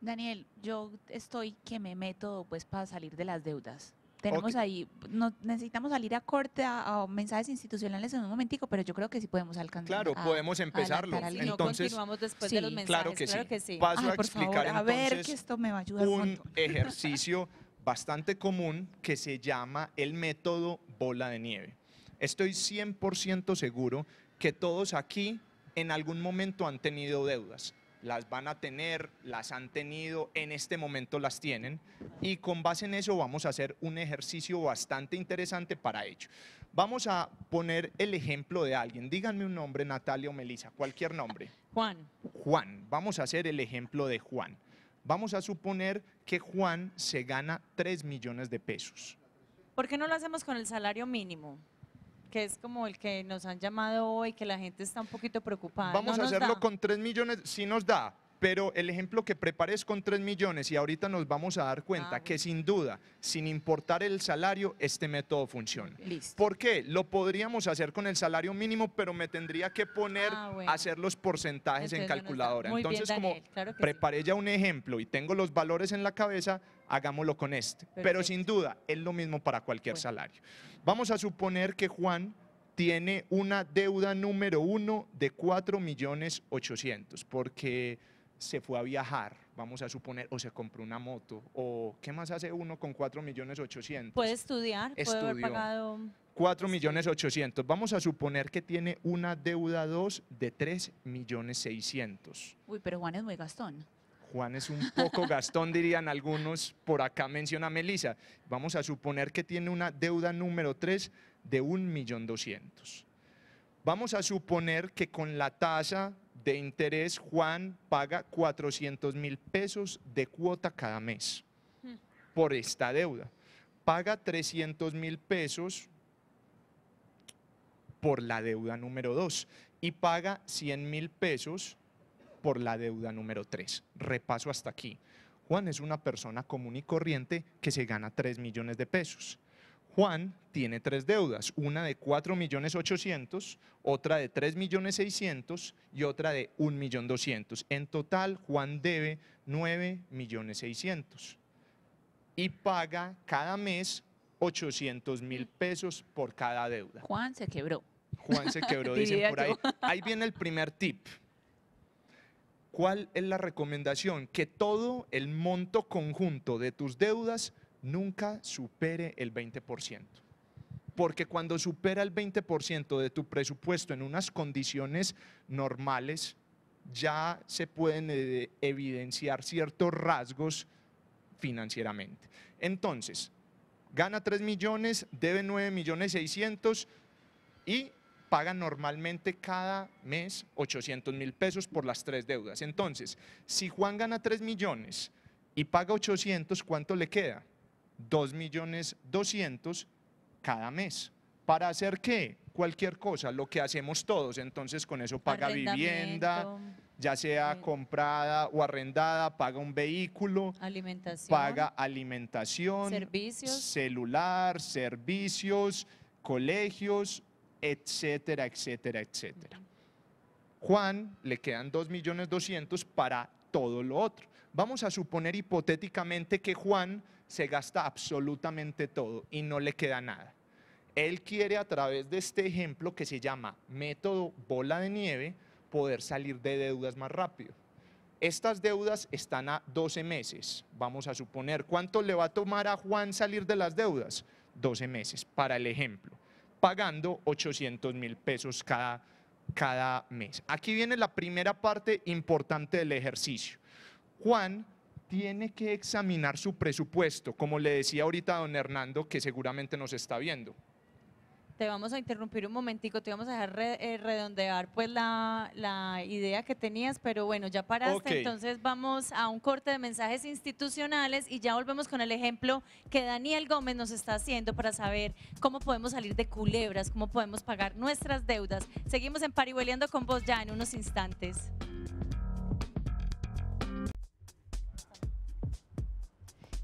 Daniel, yo estoy que me meto pues para salir de las deudas. Tenemos ahí, no, necesitamos salir a corte a mensajes institucionales en un momentico, pero yo creo que sí podemos alcanzar. Claro, podemos empezarlo. Entonces, no continuamos después de los mensajes. Claro que sí. Paso a explicar entonces, a ver, que esto me va a ayudar un ejercicio bastante común que se llama el método bola de nieve. Estoy 100% seguro que todos aquí en algún momento han tenido deudas. Las van a tener, las han tenido, en este momento las tienen, y con base en eso vamos a hacer un ejercicio bastante interesante para ello. Vamos a poner el ejemplo de alguien, díganme un nombre, Natalia o Melissa, cualquier nombre. Juan. Juan, vamos a hacer el ejemplo de Juan. Vamos a suponer que Juan se gana 3 millones de pesos. ¿Por qué no lo hacemos con el salario mínimo? Que es como el que nos han llamado hoy, que la gente está un poquito preocupada. Vamos a hacerlo con 3 millones, sí nos da, pero el ejemplo que preparé es con 3 millones y ahorita nos vamos a dar cuenta que sin duda, sin importar el salario, este método funciona. Listo. ¿Por qué? Lo podríamos hacer con el salario mínimo, pero me tendría que poner a hacer los porcentajes entonces en calculadora. Entonces, bien, Daniel, como claro preparé ya un ejemplo y tengo los valores en la cabeza, hagámoslo con este. Perfecto. Pero sin duda es lo mismo para cualquier salario. Vamos a suponer que Juan tiene una deuda número 1 de 4.800.000 porque se fue a viajar, vamos a suponer, o se compró una moto, o ¿qué más hace uno con 4.800.000? Puede estudiar, puede haber pagado 4.800.000. Vamos a suponer que tiene una deuda 2 de 3.600.000. Uy, pero Juan es muy gastón. Juan es un poco gastón, dirían algunos, por acá menciona Melissa. Vamos a suponer que tiene una deuda número 3 de 1.200.000. Vamos a suponer que con la tasa de interés Juan paga 400.000 pesos de cuota cada mes por esta deuda. Paga 300.000 pesos por la deuda número 2 y paga 100.000 pesos por la deuda número 3. Repaso hasta aquí. Juan es una persona común y corriente que se gana 3 millones de pesos. Juan tiene 3 deudas, una de 4.800.000, otra de 3.600.000 y otra de 1.200.000. En total, Juan debe 9.600.000 y paga cada mes 800.000 pesos por cada deuda. Juan se quebró. Juan se quebró, dicen por ahí. Ahí viene el primer tip. ¿Cuál es la recomendación? Que todo el monto conjunto de tus deudas nunca supere el 20%, porque cuando supera el 20% de tu presupuesto en unas condiciones normales, ya se pueden evidenciar ciertos rasgos financieramente. Entonces, gana 3 millones, debe 9.600.000 y paga normalmente cada mes 800.000 pesos por las 3 deudas. Entonces, si Juan gana 3 millones y paga 800, ¿cuánto le queda? 2.200.000 cada mes. ¿Para hacer qué? Cualquier cosa, lo que hacemos todos. Entonces, con eso paga vivienda, ya sea comprada o arrendada, paga un vehículo, alimentación, paga alimentación, servicios, celular, servicios, colegios, etcétera, etcétera, etcétera. Juan le quedan 2.200.000 para todo lo otro. Vamos a suponer hipotéticamente que Juan se gasta absolutamente todo y no le queda nada. Él quiere, a través de este ejemplo que se llama método bola de nieve, poder salir de deudas más rápido. Estas deudas están a 12 meses, vamos a suponer. ¿Cuánto le va a tomar a Juan salir de las deudas? 12 meses, para el ejemplo, pagando 800.000 pesos cada mes. Aquí viene la primera parte importante del ejercicio. Juan tiene que examinar su presupuesto, como le decía ahorita a don Hernando, que seguramente nos está viendo. Te vamos a interrumpir un momentico, te vamos a dejar redondear pues la idea que tenías, pero bueno, ya paraste, okay. Entonces vamos a un corte de mensajes institucionales y ya volvemos con el ejemplo que Daniel Gómez nos está haciendo para saber cómo podemos salir de culebras, cómo podemos pagar nuestras deudas. Seguimos en Parihueliando con vos ya en unos instantes.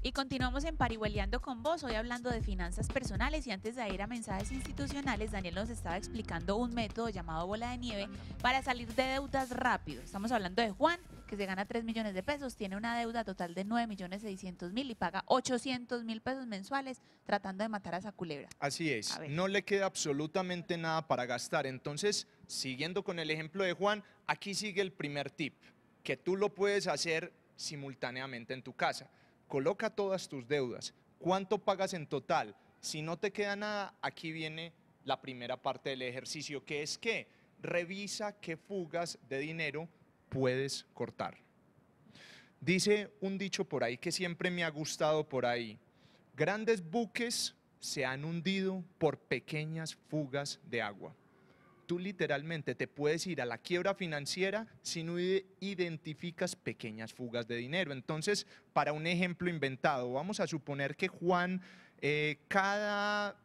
Y continuamos en Parihueliando con vos, hoy hablando de finanzas personales, y antes de ir a mensajes institucionales, Daniel nos estaba explicando un método llamado bola de nieve para salir de deudas rápido. Estamos hablando de Juan, que se gana 3 millones de pesos, tiene una deuda total de 9.600.000 y paga 800.000 pesos mensuales tratando de matar a esa culebra. Así es, no le queda absolutamente nada para gastar. Entonces, siguiendo con el ejemplo de Juan, aquí sigue el primer tip, que tú lo puedes hacer simultáneamente en tu casa. Coloca todas tus deudas. ¿Cuánto pagas en total? Si no te queda nada, aquí viene la primera parte del ejercicio, que es que revisa qué fugas de dinero puedes cortar. Dice un dicho por ahí que siempre me ha gustado por ahí: grandes buques se han hundido por pequeñas fugas de agua. Tú literalmente te puedes ir a la quiebra financiera si no identificas pequeñas fugas de dinero. Entonces, para un ejemplo inventado, vamos a suponer que Juan cada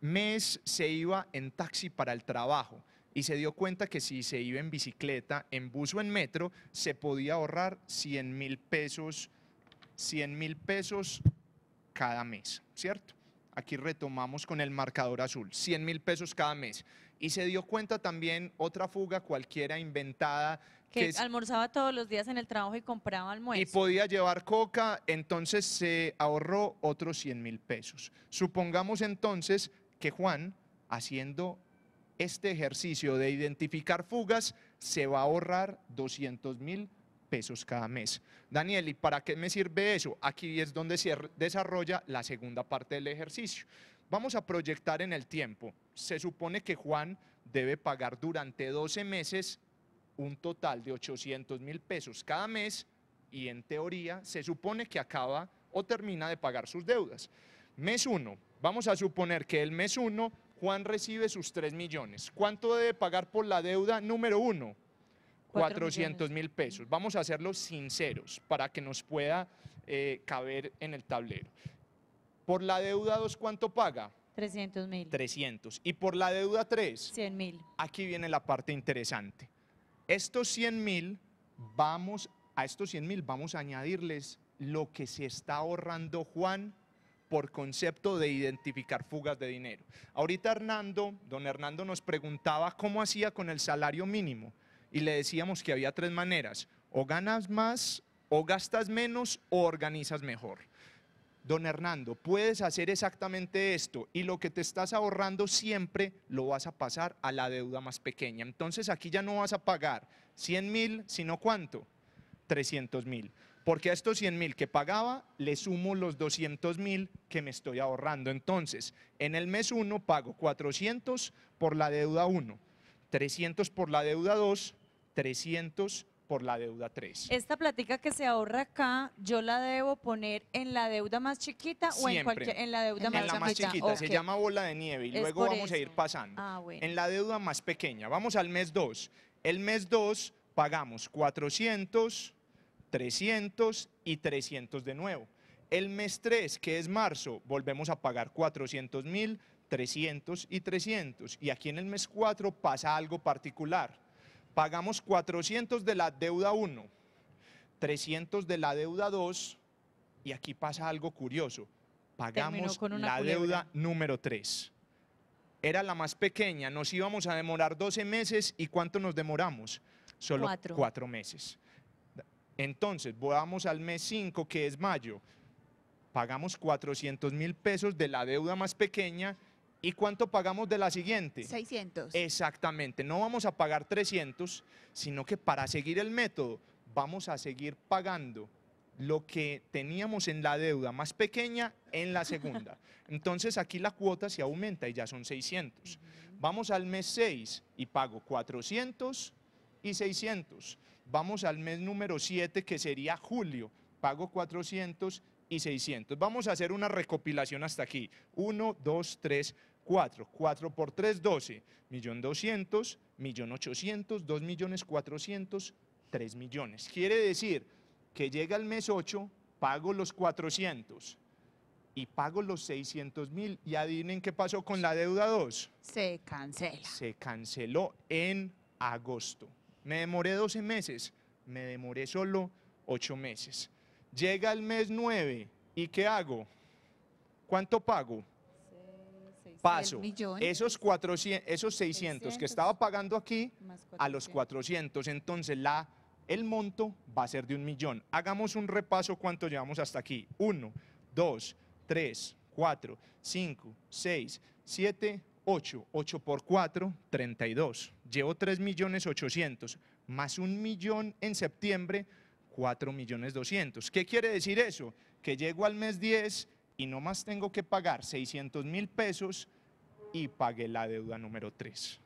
mes se iba en taxi para el trabajo y se dio cuenta que si se iba en bicicleta, en bus o en metro, se podía ahorrar 100.000 pesos cada mes, ¿cierto? Aquí retomamos con el marcador azul, 100.000 pesos cada mes. Y se dio cuenta también otra fuga cualquiera inventada. Que almorzaba todos los días en el trabajo y compraba almuerzo. Y podía llevar coca, entonces se ahorró otros 100.000 pesos. Supongamos entonces que Juan, haciendo este ejercicio de identificar fugas, se va a ahorrar 200.000 pesos cada mes. Daniel, ¿y para qué me sirve eso? Aquí es donde se desarrolla la segunda parte del ejercicio. Vamos a proyectar en el tiempo. Se supone que Juan debe pagar durante 12 meses un total de 800.000 pesos cada mes y en teoría se supone que acaba o termina de pagar sus deudas. Mes 1, vamos a suponer que el mes 1 Juan recibe sus 3 millones. ¿Cuánto debe pagar por la deuda número 1? 400.000 pesos. Vamos a hacerlo sinceros para que nos pueda caber en el tablero. Por la deuda 2, ¿cuánto paga? 300.000. 300. Y por la deuda 3, 100.000. Aquí viene la parte interesante. A estos 100.000 vamos a añadirles lo que se está ahorrando Juan por concepto de identificar fugas de dinero. Ahorita don Hernando nos preguntaba cómo hacía con el salario mínimo. Y le decíamos que había 3 maneras: o ganas más, o gastas menos, o organizas mejor. Don Hernando, puedes hacer exactamente esto y lo que te estás ahorrando siempre lo vas a pasar a la deuda más pequeña. Entonces aquí ya no vas a pagar 100.000, sino ¿cuánto? 300.000. Porque a estos 100.000 que pagaba le sumo los 200.000 que me estoy ahorrando. Entonces en el mes 1 pago 400 por la deuda 1, 300 por la deuda 2, 300 por la deuda 3. ¿Esta platica que se ahorra acá, yo la debo poner en la deuda más chiquita siempre, o en cualquier, en la deuda más chiquita? En la más chiquita, okay. Se llama bola de nieve y luego vamos a ir pasando. Ah, bueno. En la deuda más pequeña, vamos al mes 2. El mes 2 pagamos 400, 300 y 300 de nuevo. El mes 3, que es marzo, volvemos a pagar 400.000, 300 y 300. Y aquí en el mes 4 pasa algo particular. Pagamos 400 de la deuda 1, 300 de la deuda 2 y aquí pasa algo curioso. Pagamos la deuda número 3. Era la más pequeña, nos íbamos a demorar 12 meses y ¿cuánto nos demoramos? Solo 4 meses. Entonces, vamos al mes 5, que es mayo. Pagamos 400.000 pesos de la deuda más pequeña. ¿Y cuánto pagamos de la siguiente? 600. Exactamente. No vamos a pagar 300, sino que para seguir el método, vamos a seguir pagando lo que teníamos en la deuda más pequeña en la segunda. Entonces, aquí la cuota se aumenta y ya son 600. Vamos al mes 6 y pago 400 y 600. Vamos al mes número 7, que sería julio, pago 400 y 600. Vamos a hacer una recopilación hasta aquí. 1, 2, 3, 4. 4 por 3, 12. 1.200.000, 1.800.000, 2.400.000, 3.000.000. Quiere decir que llega el mes 8, pago los 400 y pago los 600.000. Y adivinen qué pasó con la deuda 2. Se cancela. Se canceló en agosto. Me demoré 12 meses, me demoré solo 8 meses. Llega el mes 9 y ¿qué hago? ¿Cuánto pago? 600. Paso esos, 400, esos 600 que estaba pagando aquí a los 400, entonces el monto va a ser de 1.000.000. Hagamos un repaso cuánto llevamos hasta aquí. 1, 2, 3, 4, 5, 6, 7, 8, 8 por 4, 32. Llevo 3.800.000 más 1.000.000 en septiembre, 4.200.000. ¿Qué quiere decir eso? Que llego al mes 10 y nomás tengo que pagar 600.000 pesos y pagué la deuda número 3.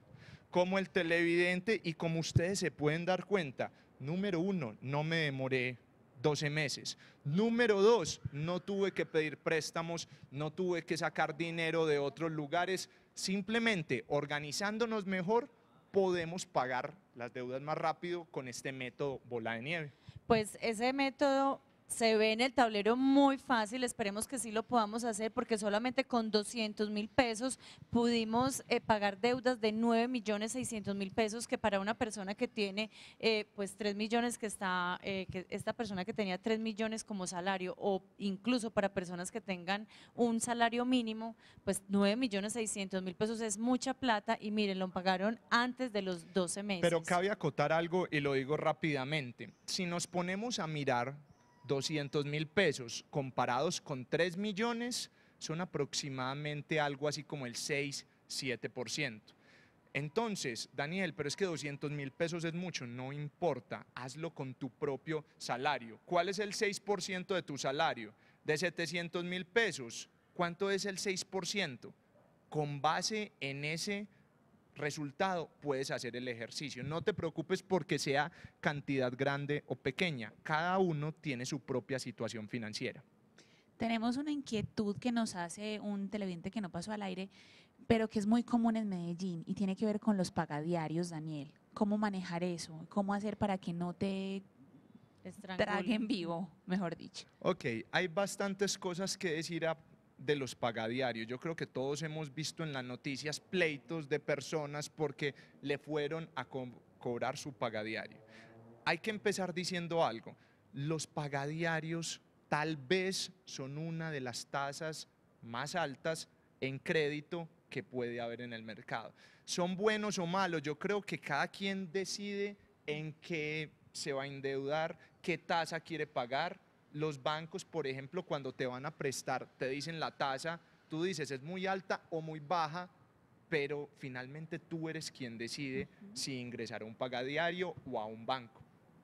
Como el televidente y como ustedes se pueden dar cuenta, número 1, no me demoré 12 meses. Número 2, no tuve que pedir préstamos, no tuve que sacar dinero de otros lugares. Simplemente organizándonos mejor, podemos pagar las deudas más rápido con este método bola de nieve. Pues ese método se ve en el tablero muy fácil, esperemos que sí lo podamos hacer porque solamente con 200.000 pesos pudimos pagar deudas de 9.600.000 pesos que para una persona que tiene pues 3 millones que esta persona que tenía 3 millones como salario o incluso para personas que tengan un salario mínimo, pues 9.600.000 pesos es mucha plata y miren, lo pagaron antes de los 12 meses. Pero cabe acotar algo y lo digo rápidamente, si nos ponemos a mirar 200.000 pesos comparados con 3 millones son aproximadamente algo así como el 6, 7%. Entonces, Daniel, pero es que 200.000 pesos es mucho, no importa, hazlo con tu propio salario. ¿Cuál es el 6% de tu salario? De 700.000 pesos, ¿cuánto es el 6%? Con base en ese resultado, puedes hacer el ejercicio. No te preocupes porque sea cantidad grande o pequeña, cada uno tiene su propia situación financiera. Tenemos una inquietud que nos hace un televidente que no pasó al aire, pero que es muy común en Medellín y tiene que ver con los pagadiarios, Daniel. ¿Cómo manejar eso? ¿Cómo hacer para que no te traguen vivo, mejor dicho? Ok, hay bastantes cosas que decir de los pagadiarios. Yo creo que todos hemos visto en las noticias pleitos de personas porque le fueron a cobrar su pagadiario. Hay que empezar diciendo algo, los pagadiarios tal vez son una de las tasas más altas en crédito que puede haber en el mercado. ¿Son buenos o malos? Yo creo que cada quien decide en qué se va a endeudar, qué tasa quiere pagar. Los bancos, por ejemplo, cuando te van a prestar, te dicen la tasa, tú dices es muy alta o muy baja, pero finalmente tú eres quien decide si ingresar a un pagadiario o a un banco.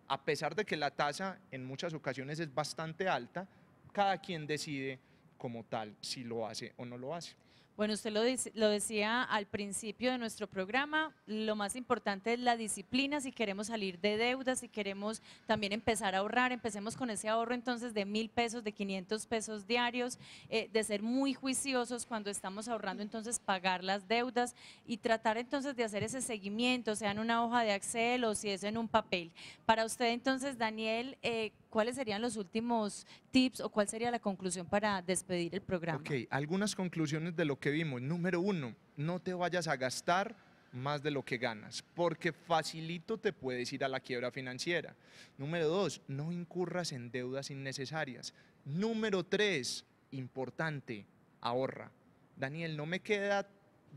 A pesar de que la tasa en muchas ocasiones es bastante alta, cada quien decide como tal si lo hace o no lo hace. Bueno, usted lo decía al principio de nuestro programa, lo más importante es la disciplina, si queremos salir de deudas, si queremos también empezar a ahorrar, empecemos con ese ahorro entonces de 1.000 pesos, de 500 pesos diarios, de ser muy juiciosos cuando estamos ahorrando, entonces pagar las deudas y tratar entonces de hacer ese seguimiento, sea en una hoja de Excel o si es en un papel. Para usted entonces, Daniel, ¿cuáles serían los últimos tips o cuál sería la conclusión para despedir el programa? Ok, algunas conclusiones de lo que vimos. Número 1, no te vayas a gastar más de lo que ganas, porque facilito te puedes ir a la quiebra financiera. Número 2, no incurras en deudas innecesarias. Número 3, importante, ahorra. Daniel, no me queda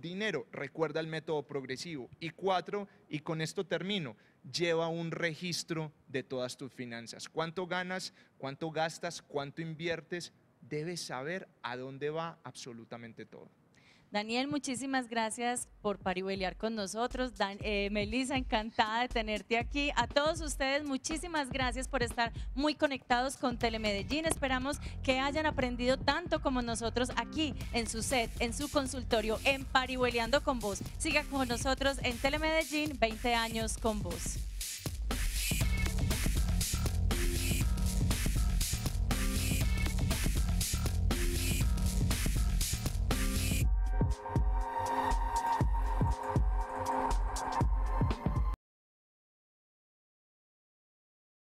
dinero, recuerda el método progresivo. Y 4, y con esto termino, lleva un registro de todas tus finanzas. ¿Cuánto ganas? ¿Cuánto gastas? ¿Cuánto inviertes? Debes saber a dónde va absolutamente todo. Daniel, muchísimas gracias por parihuelear con nosotros. Melissa, encantada de tenerte aquí. A todos ustedes, muchísimas gracias por estar muy conectados con Telemedellín. Esperamos que hayan aprendido tanto como nosotros aquí en su set, en su consultorio, en Parihueliando con Vos. Siga con nosotros en Telemedellín, 20 años con vos.